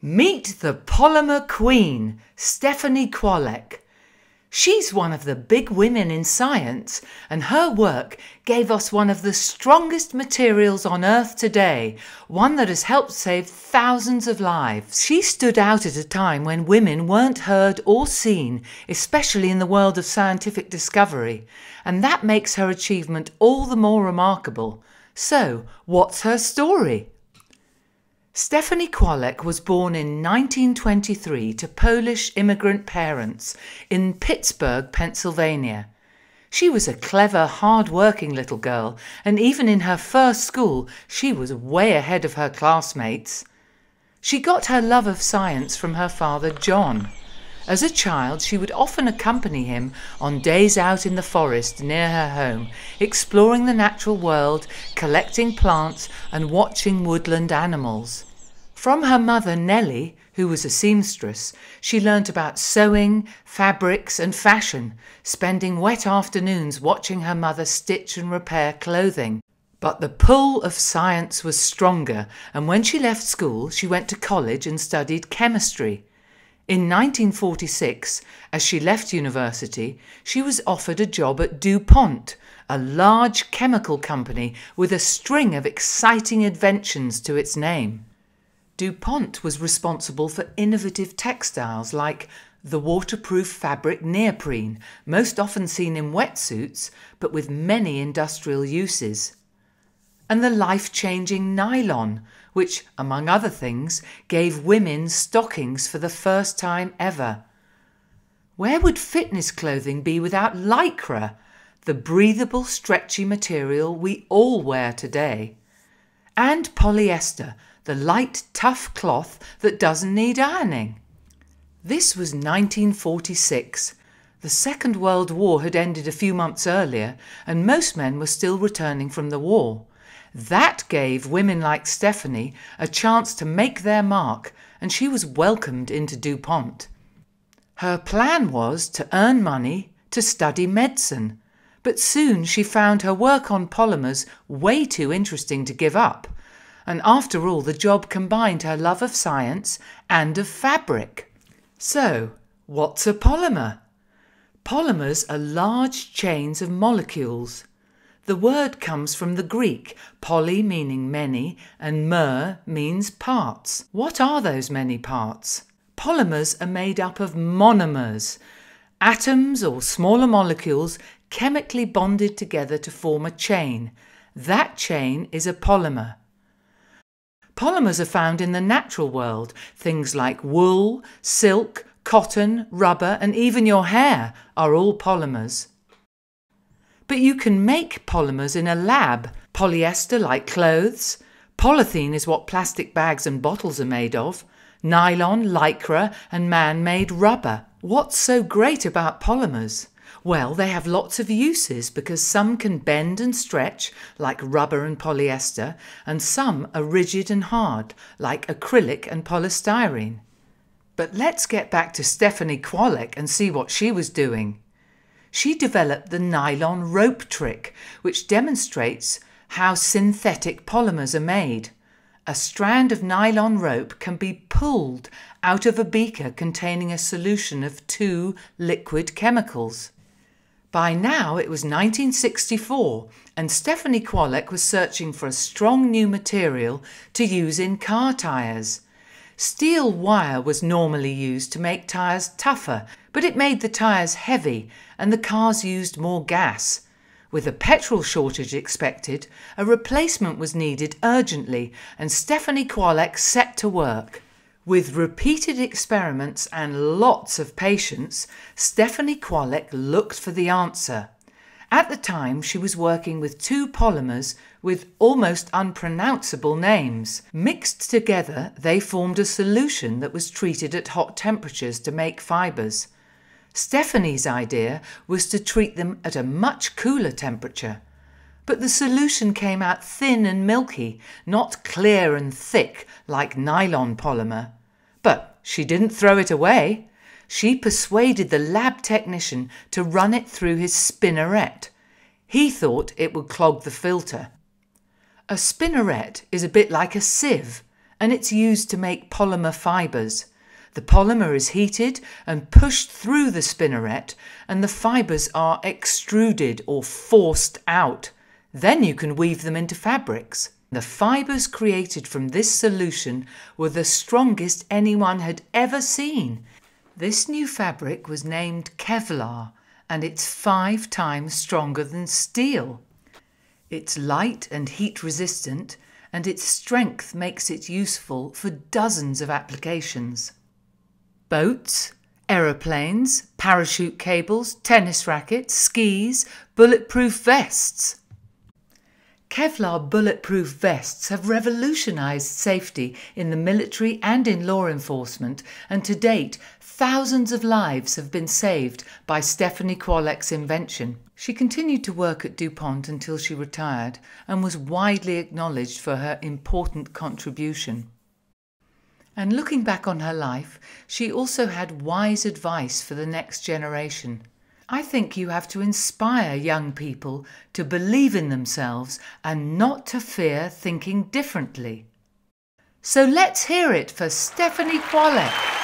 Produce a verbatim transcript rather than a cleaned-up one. Meet the polymer queen, Stephanie Kwolek. She's one of the big women in science, and her work gave us one of the strongest materials on Earth today, one that has helped save thousands of lives. She stood out at a time when women weren't heard or seen, especially in the world of scientific discovery, and that makes her achievement all the more remarkable. So, what's her story? Stephanie Kwolek was born in nineteen twenty-three to Polish immigrant parents in Pittsburgh, Pennsylvania. She was a clever, hard-working little girl, and even in her first school, she was way ahead of her classmates. She got her love of science from her father, John. As a child, she would often accompany him on days out in the forest near her home, exploring the natural world, collecting plants, and watching woodland animals. From her mother, Nellie, who was a seamstress, she learnt about sewing, fabrics and fashion, spending wet afternoons watching her mother stitch and repair clothing. But the pull of science was stronger, and when she left school, she went to college and studied chemistry. In nineteen forty-six, as she left university, she was offered a job at DuPont, a large chemical company with a string of exciting inventions to its name. DuPont was responsible for innovative textiles like the waterproof fabric neoprene, most often seen in wetsuits, but with many industrial uses, and the life-changing nylon, which, among other things, gave women stockings for the first time ever. Where would fitness clothing be without Lycra, the breathable, stretchy material we all wear today? And polyester, the light, tough cloth that doesn't need ironing. This was nineteen forty-six. The Second World War had ended a few months earlier, and most men were still returning from the war. That gave women like Stephanie a chance to make their mark, and she was welcomed into DuPont. Her plan was to earn money to study medicine, but soon she found her work on polymers way too interesting to give up, and after all, the job combined her love of science and of fabric. So, what's a polymer? Polymers are large chains of molecules. The word comes from the Greek, poly meaning many, and mer means parts. What are those many parts? Polymers are made up of monomers, atoms or smaller molecules chemically bonded together to form a chain. That chain is a polymer. Polymers are found in the natural world. Things like wool, silk, cotton, rubber, and even your hair are all polymers. But you can make polymers in a lab. Polyester, like clothes. Polythene is what plastic bags and bottles are made of. Nylon, Lycra, and man-made rubber. What's so great about polymers? Well, they have lots of uses because some can bend and stretch, like rubber and polyester, and some are rigid and hard, like acrylic and polystyrene. But let's get back to Stephanie Kwolek and see what she was doing. She developed the nylon rope trick, which demonstrates how synthetic polymers are made. A strand of nylon rope can be pulled out of a beaker containing a solution of two liquid chemicals. By now it was nineteen sixty-four, and Stephanie Kwolek was searching for a strong new material to use in car tyres. Steel wire was normally used to make tyres tougher, but it made the tyres heavy and the cars used more gas. With a petrol shortage expected, a replacement was needed urgently, and Stephanie Kwolek set to work. With repeated experiments and lots of patience, Stephanie Kwolek looked for the answer. At the time, she was working with two polymers with almost unpronounceable names. Mixed together, they formed a solution that was treated at hot temperatures to make fibres. Stephanie's idea was to treat them at a much cooler temperature. But the solution came out thin and milky, not clear and thick like nylon polymer. But she didn't throw it away. She persuaded the lab technician to run it through his spinneret. He thought it would clog the filter. A spinneret is a bit like a sieve, and it's used to make polymer fibres. The polymer is heated and pushed through the spinneret, and the fibres are extruded or forced out. Then you can weave them into fabrics. The fibres created from this solution were the strongest anyone had ever seen. This new fabric was named Kevlar, and it's five times stronger than steel. It's light and heat resistant, and its strength makes it useful for dozens of applications. Boats, aeroplanes, parachute cables, tennis rackets, skis, bulletproof vests. Kevlar bulletproof vests have revolutionised safety in the military and in law enforcement, and to date thousands of lives have been saved by Stephanie Kwolek's invention. She continued to work at DuPont until she retired and was widely acknowledged for her important contribution. And looking back on her life, she also had wise advice for the next generation. I think you have to inspire young people to believe in themselves and not to fear thinking differently. So let's hear it for Stephanie Kwolek.